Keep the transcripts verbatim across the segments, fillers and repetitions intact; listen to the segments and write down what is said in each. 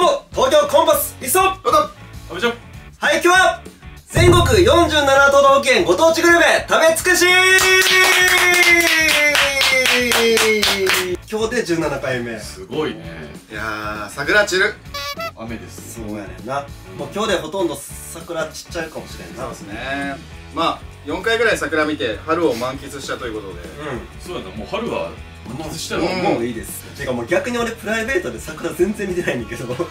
どうも、東京コンパスリストおびちょはい、今日は全国よんじゅうなな都道府県ご当地グルメ食べ尽くし今日でじゅうななかいめ。すごいね。いやー、桜散る雨です。そうやねんな、うん、もう今日でほとんど桜散っちゃうかもしれんな。そうですね。まあよんかいぐらい桜見て春を満喫したということで、うん、そうやな、もう春は満喫したらもういいです。てかもう逆に俺プライベートで桜全然見てないんだけどこ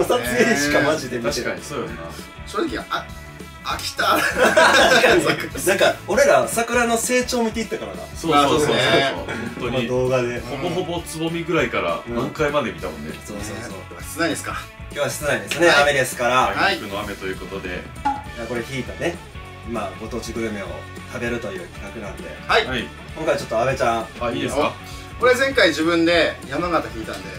の撮影しかマジで見てない。確かにそうやな。正直あ飽きた。なんか俺ら桜の成長見ていったからな。そうそうそうそう、本当に動画でほぼほぼつぼみぐらいから満開まで見たもんね。そうそうそう。室内ですか今日は。室内ですね。雨ですから、あいにくの雨ということで、これ引いたね、今ご当地グルメを食べるという企画なんで、今回ちょっと阿部ちゃん。あ、いいですか。これ前回自分で山形引いたんで、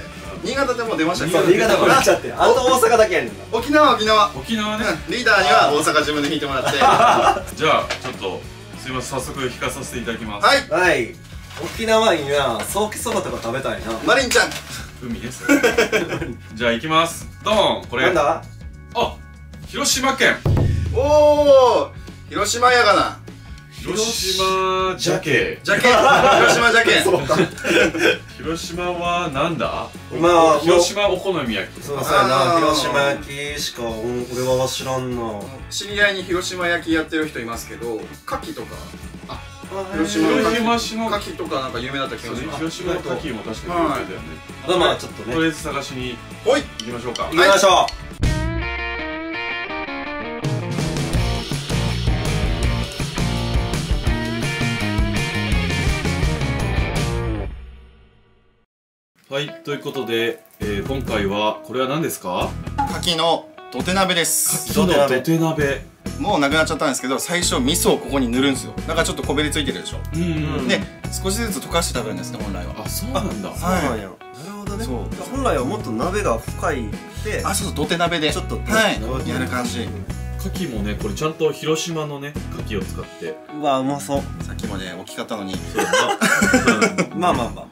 新潟でも出ましたけど、新潟も出ちゃって、あと大阪だけやねん。沖縄、沖縄、沖縄ね。リーダーには大阪自分で引いてもらって。じゃあちょっとすいません、早速引かさせていただきます。はいはい。沖縄いいな、ソーキそばとか食べたいな。マリンちゃん。海です。じゃあ行きます。ドーン、これ。なんだ？あ、広島県。おお。広島やがな。広島ジャケ。ジャケ。広島ジャケ。広島はなんだ？まあ広島お好み焼き。そうそうな。広島焼きしか俺は知らんな。知り合いに広島焼きやってる人いますけど、牡蠣とか。あ、広島の牡蠣とかなんか有名だった気がします。広島の牡蠣も確かに有名だよね。まあまあちょっとね。とりあえず探しに行きましょうか。行きましょう。はい、ということで、えー、今回はこれは何ですか？牡蠣の土手鍋です。牡蠣の土手鍋。もうなくなっちゃったんですけど、最初味噌をここに塗るんですよ。だからちょっとこべりついてるでしょ。で、少しずつ溶かして食べるんですね、本来は。あ、そうなんだ。そうなんや。なるほどね。本来はもっと鍋が深いで、あ、そうそう、土手鍋でちょっとはいやる感じ。牡蠣もね、これちゃんと広島のね、牡蠣を使って。うわ、うまそう。さっきもね、大きかったのに。まあまあまあ。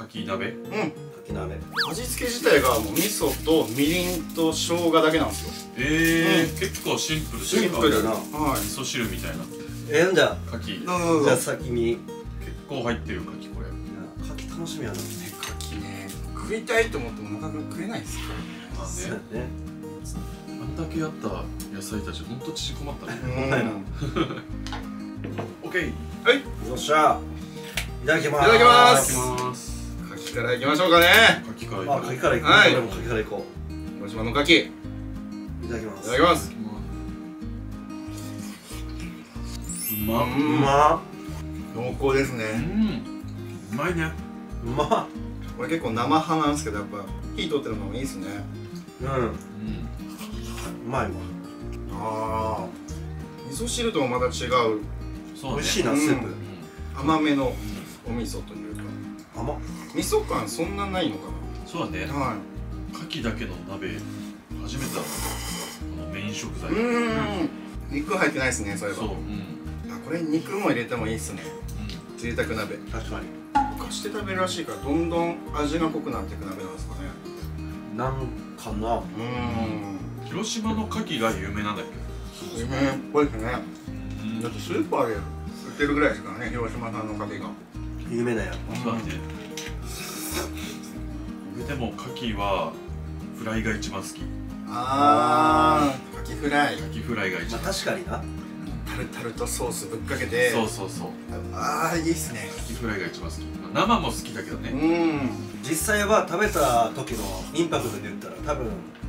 牡蠣鍋。うん。牡蠣鍋。味付け自体がもう味噌とみりんと生姜だけなんですよ。ええ、結構シンプル。シンプルな。はい。味噌汁みたいな。ええ、じゃあ牡蠣。じゃあ先に。結構入ってる牡蠣これ。牡蠣楽しみやな。ね、牡蠣ね。食いたいと思ってもなかなか食えないですよ。まあね。あんだけあった野菜たち本当縮こまったね。問題な。オッケー。はい。よっしゃ。いただきます。いただきます。いただきます。牡蠣からいきましょうかね。牡蠣から。牡蠣からいこう。はい。牡蠣からいこう。広島の牡蠣。いただきます。いただきます。うま。うま。濃厚ですね。うん。うまいね。うま。これ結構生派なんですけど、やっぱ火通ってるのもいいですね。うん。うん。うまいわ。ああ。味噌汁ともまた違う。美味しいなスープ。甘めのお味噌というか。甘。味噌感そんなないのかな。そうだね。はい。牡蠣だけの鍋初めてだった。このメイン食材。うん。肉入ってないですね。そういえば。そう。あ、これ肉も入れてもいいですね。贅沢鍋。確かに。溶かして食べるらしいからどんどん味が濃くなっていく鍋なんですかね。なんかな。うん。広島の牡蠣が有名なんだっけ。有名っぽいですね。だってスーパーで売ってるぐらいですからね、広島産の牡蠣が。有名だよ。そうだね。でも牡蠣はフライが一番好き。ああ、牡蠣フライ。牡蠣フライが一番。確かにな。タルタルとソースぶっかけて。そうそうそう。ああ、いいですね。牡蠣フライが一番好き。生も好きだけどね。うん。実際は食べた時のインパクトで言ったら多分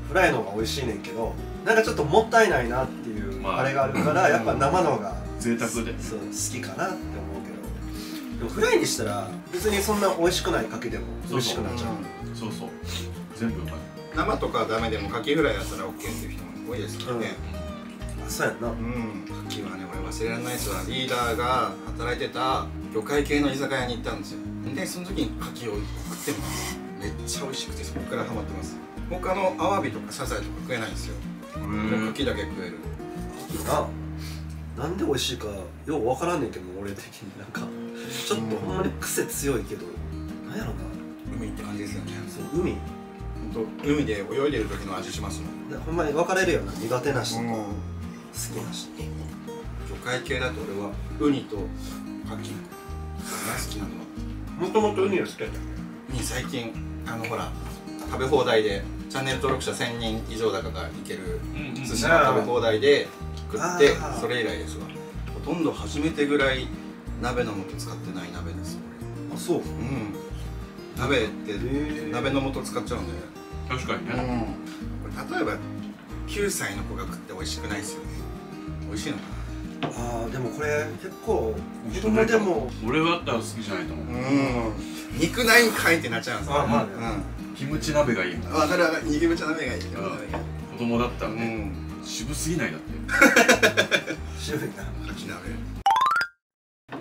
フライの方が美味しいねんけど、なんかちょっともったいないなっていうあれがあるから、やっぱ生の方が贅沢で。そう、好きかなって思うけど。でもフライにしたら別にそんな美味しくない牡蠣でも美味しくなっちゃう。そうそう、全部うまい。生とかダメでも牡蠣フライやったら オーケー っていう人も多いですからね。そうやんな。うん、牡蠣はね、俺忘れられないですわ。リーダーが働いてた魚介系の居酒屋に行ったんですよ。でその時に牡蠣を食ってます。めっちゃ美味しくてそこからハマってます。他のアワビとかサザエとか食えないんですよ。牡蠣だけ食える。牡蠣な、なんで美味しいかよう分からんねんけど、俺的になんかちょっとほんまに癖強いけど、なんやろな、海って感じですよね。そう、海。海で泳いでる時の味しますね。ほんまに分かれるような苦手な人と好きな人。魚介系だと俺はウニとカキが好きなの。もともとウニは好きだったね。ウニ最近あのほら食べ放題でチャンネル登録者せんにん以上だかがいける寿司の食べ放題で食って、それ以来ですわ。ほとんど初めてぐらい鍋の素使ってない鍋です。あ、そう。うん、鍋って鍋の素使っちゃうんで。確かにね。これ例えばきゅうさいの子が食って美味しくないですよね。美味しいのかな。ああ、でもこれ結構子供でも俺はあったら好きじゃないと思う。うん、肉ないんかいってなっちゃうんですよ。あ、まあね。キムチ鍋がいい。あ、だからキムチ鍋がいい。子供だったらね、渋すぎないだって。渋いな。牡蠣鍋。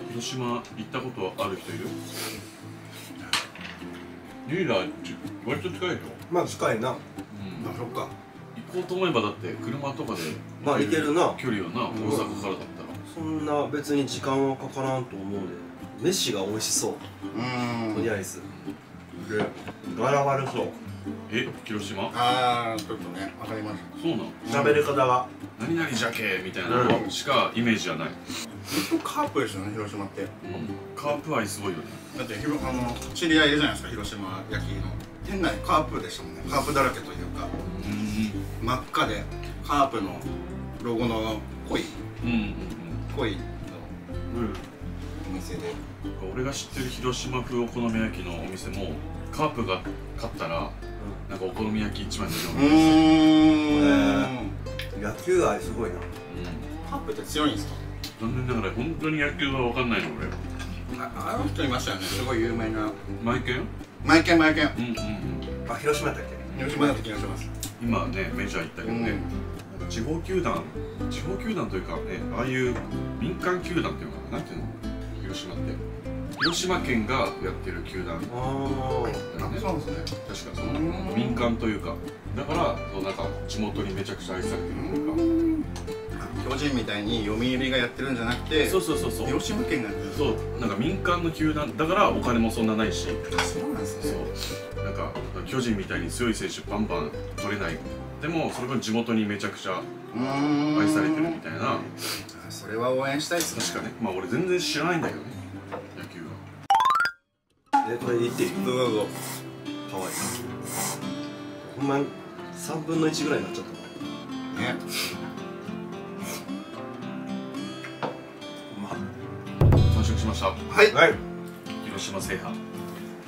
広島行ったことある人いる？リーダー割と近いよ。まあ近いな。うん。あ、そっか。行こうと思えばだって車とかでまあ行けるな。距離はな、大阪からだったら。そんな別に時間はかからんと思うんで。飯が美味しそう。うん。とりあえず。で、柄悪そう。え、広島？ああ、ちょっとね、わかります。そうなの。喋り方が何々じゃけみたいなのしかイメージじゃない。ずっとカープですよね、広島って。カープ愛すごいよね。だってあの知り合いいるじゃないですか、広島焼きの。店内カープでしたもんね。カープだらけというか、真っ赤でカープのロゴの濃い、濃いのお店で。俺が知ってる広島風お好み焼きのお店も。カープが勝ったらなんかお好み焼き一枚無料みたいな。野球愛すごいな。カープって強いんですか？残念ながら本当に野球は分かんないの俺。あの人いましたよね、すごい有名な。マイケン？マイケンマイケン。うんうんうん。あ、広島だっけ？広島だった気がします。今ねメジャー行ったけどね。地方球団、地方球団というかね、ああいう民間球団っていうかなんていうの？広島って。広島県がやってる球団だよね。そうですね。確かその民間というか、だからそうなんか地元にめちゃくちゃ愛されてるのか。巨人みたいに読売がやってるんじゃなくて、そうそうそうそう。広島県がやってる。そう、なんか民間の球団だからお金もそんなないし。そうなんですね。そう、なんか巨人みたいに強い選手バンバン取れない。でもそれが地元にめちゃくちゃ愛されてるみたいな。それは応援したいですね。確かね。まあ俺全然知らないんだけどね。え、これ言っていい？どうぞどうぞ。かわいい。ほんまさんぶんのいちぐらいになっちゃったね。うまっ。完食しました。はい、はい、広島制覇。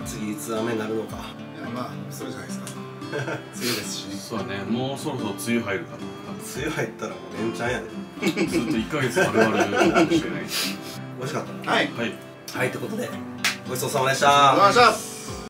次いつ雨になるのか。いや、まあそうじゃないですか。梅雨ですしね。そうだね、もうそろそろ梅雨入るかな。梅雨入ったらもう連チャンやで。ずっといっかげつ丸々かもしれない。美味しかった。はいはいはい、ということでごちそうさまでした。